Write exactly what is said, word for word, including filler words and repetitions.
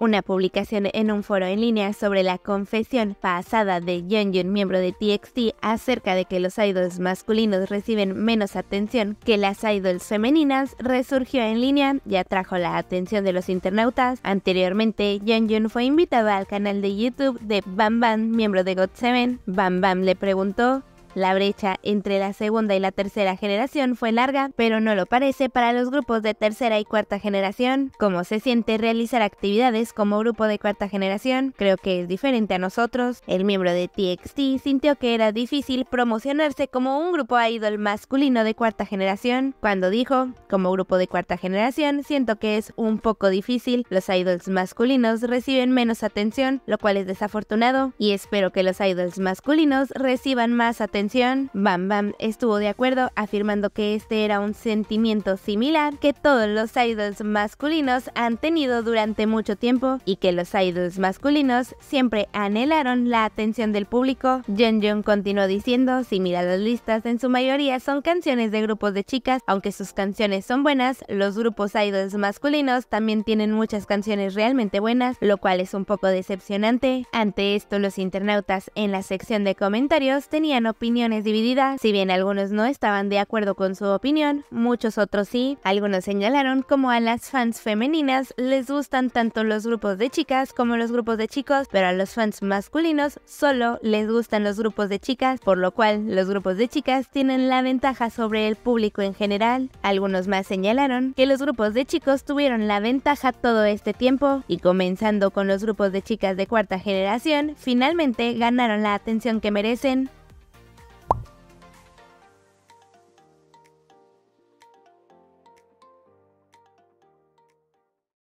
Una publicación en un foro en línea sobre la confesión pasada de Yeonjun, miembro de T X T, acerca de que los idols masculinos reciben menos atención que las idols femeninas, resurgió en línea y atrajo la atención de los internautas. Anteriormente, Yeonjun fue invitada al canal de YouTube de BamBam, miembro de G O T siete. BamBam le preguntó: la brecha entre la segunda y la tercera generación fue larga, pero no lo parece para los grupos de tercera y cuarta generación. ¿Cómo se siente realizar actividades como grupo de cuarta generación? Creo que es diferente a nosotros. El miembro de T X T sintió que era difícil promocionarse como un grupo idol masculino de cuarta generación. Cuando dijo, como grupo de cuarta generación, siento que es un poco difícil. Los idols masculinos reciben menos atención, lo cual es desafortunado, y espero que los idols masculinos reciban más atención. BamBam estuvo de acuerdo, afirmando que este era un sentimiento similar que todos los idols masculinos han tenido durante mucho tiempo y que los idols masculinos siempre anhelaron la atención del público. Yeonjun continuó diciendo: si miras las listas, en su mayoría son canciones de grupos de chicas. Aunque sus canciones son buenas, los grupos idols masculinos también tienen muchas canciones realmente buenas, lo cual es un poco decepcionante. Ante esto, los internautas en la sección de comentarios tenían opiniones opiniones divididas. Si bien algunos no estaban de acuerdo con su opinión, muchos otros sí. Algunos señalaron como a las fans femeninas les gustan tanto los grupos de chicas como los grupos de chicos, pero a los fans masculinos solo les gustan los grupos de chicas, por lo cual los grupos de chicas tienen la ventaja sobre el público en general. Algunos más señalaron que los grupos de chicos tuvieron la ventaja todo este tiempo y, comenzando con los grupos de chicas de cuarta generación, finalmente ganaron la atención que merecen.